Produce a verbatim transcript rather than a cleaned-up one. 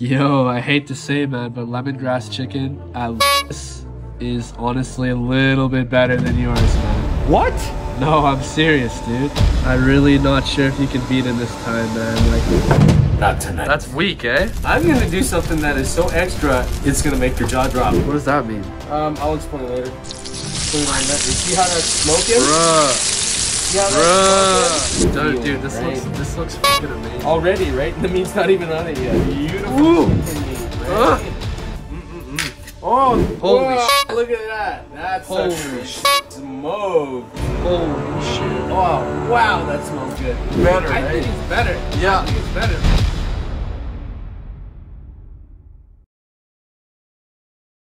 Yo, I hate to say, man, but lemongrass chicken at L***'s is honestly a little bit better than yours, man. What? No, I'm serious, dude. I'm really not sure if you can beat him this time, man. Like, not tonight. That's weak, eh? I'm gonna do something that is so extra, it's gonna make your jaw drop. What does that mean? Um, I'll explain later. Explain that. You see how that smoke is? Bruh. Yeah, bruh. Dude, dude, this right? looks this looks fucking amazing. Already, right? The meat's not even on it yet. Beautiful. Ooh. Meat, right? uh. mm -mm -mm. Oh, holy shit. Look at that. That's holy shit. Smoke. Holy shit. Oh, wow, that smells good. Better, I right? think it's better. Yeah. I think it's better.